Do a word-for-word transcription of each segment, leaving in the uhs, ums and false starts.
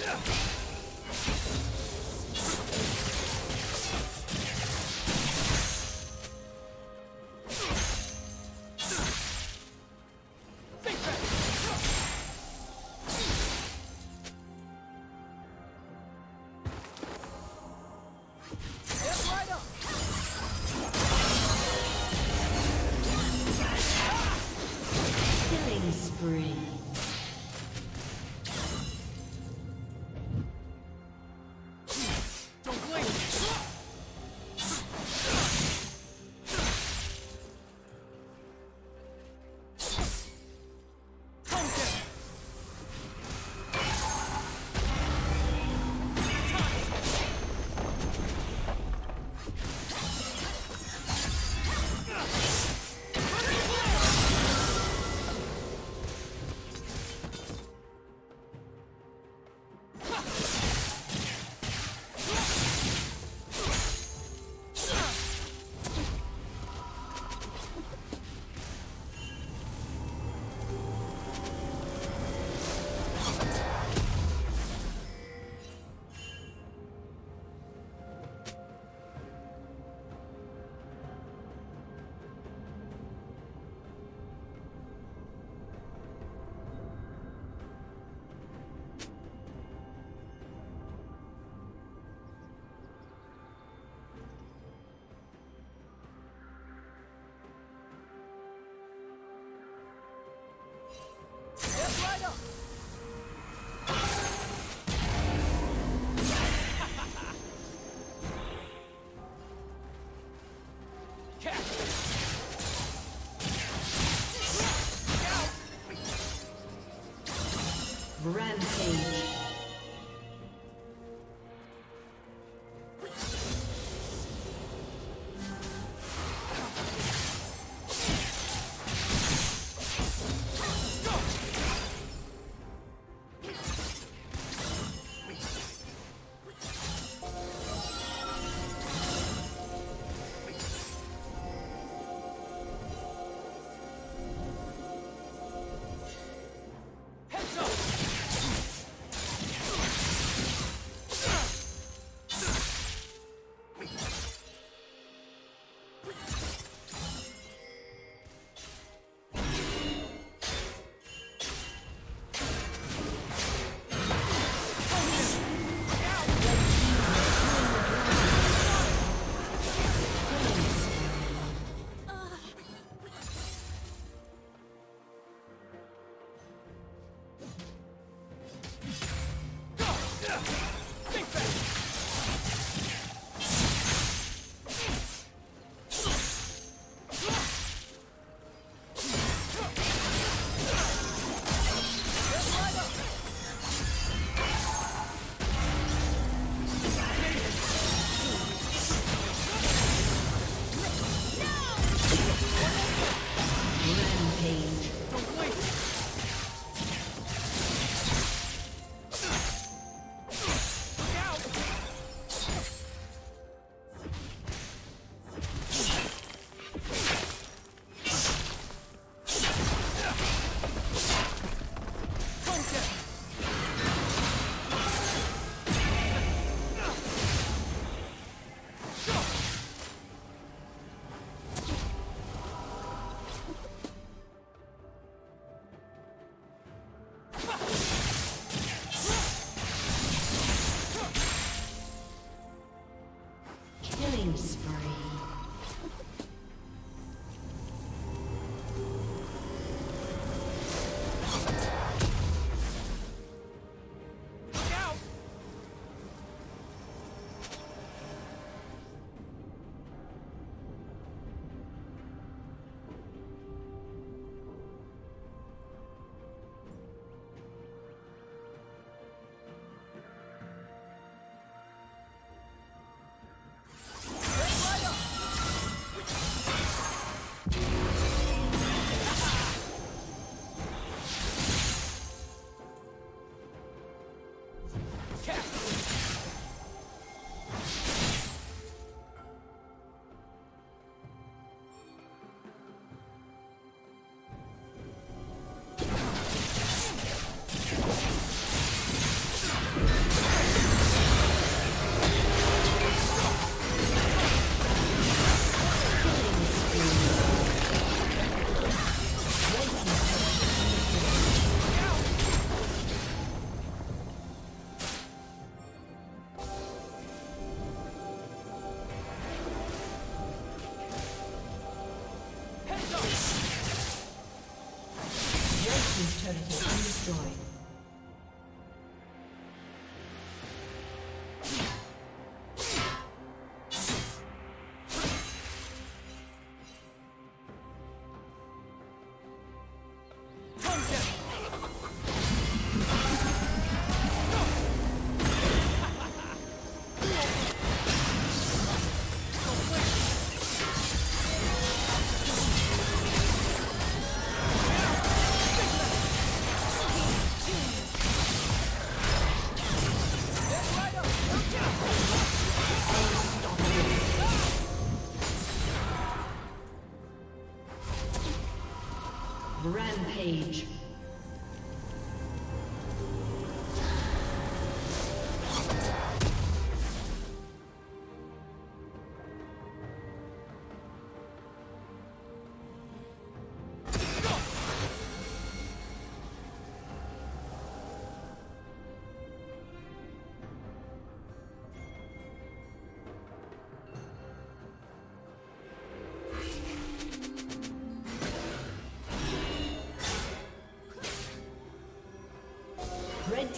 Rampage. Rampage. destroyed. Rampage. Red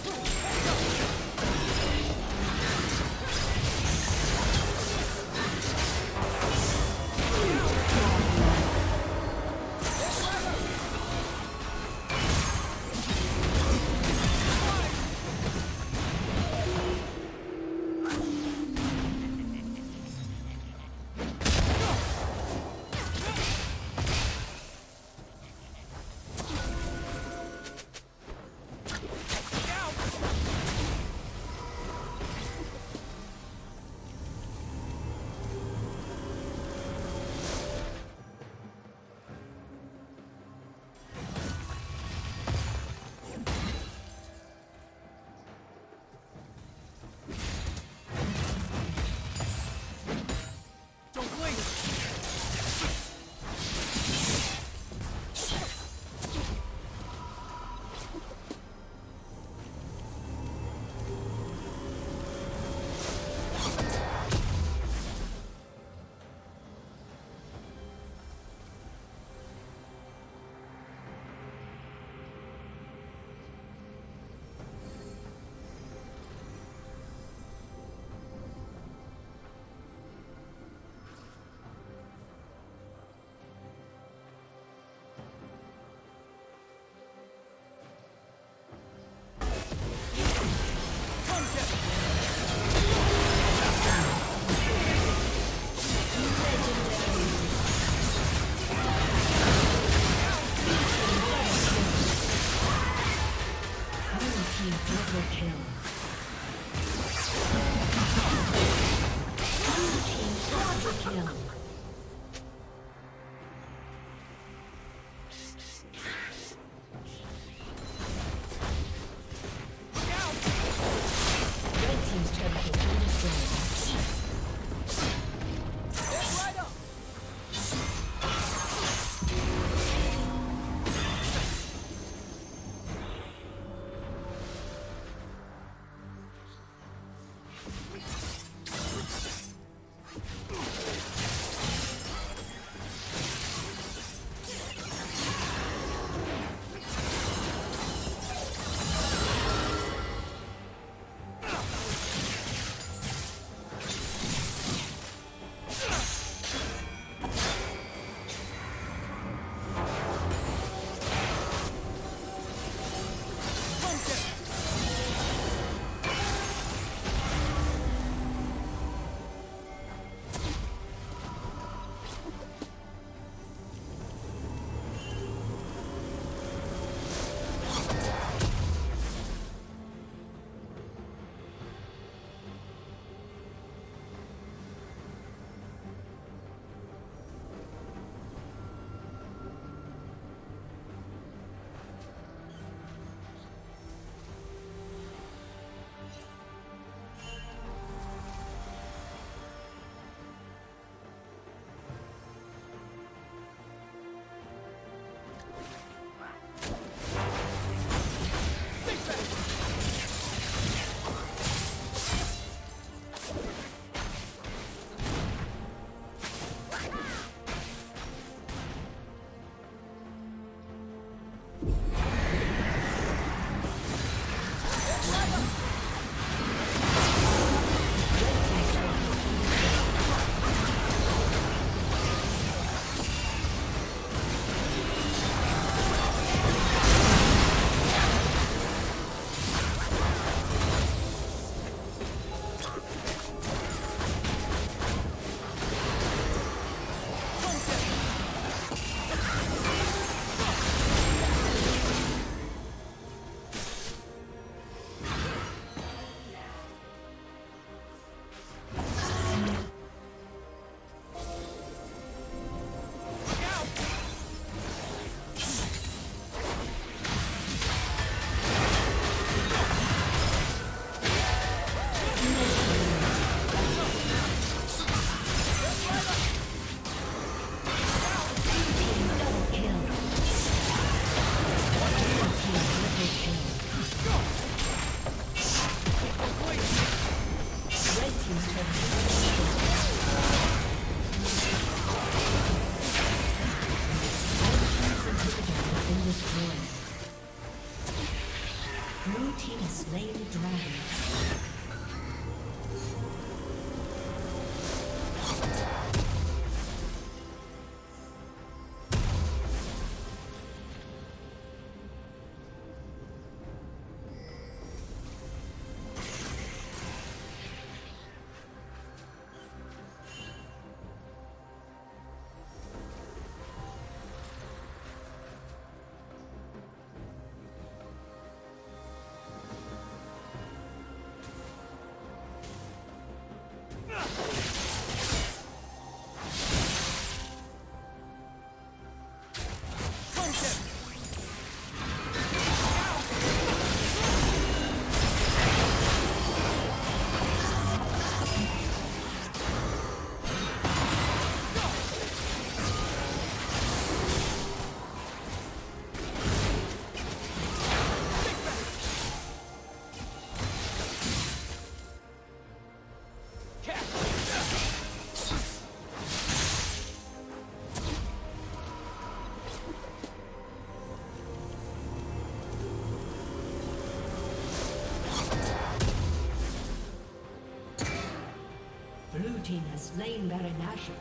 team has slain Baron Nashor.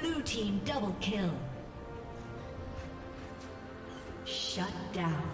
Blue team double kill. Shut down.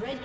Red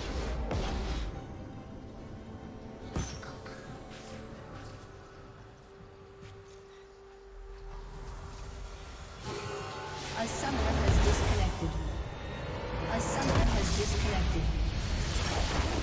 A summoner has disconnected. A summoner has disconnected.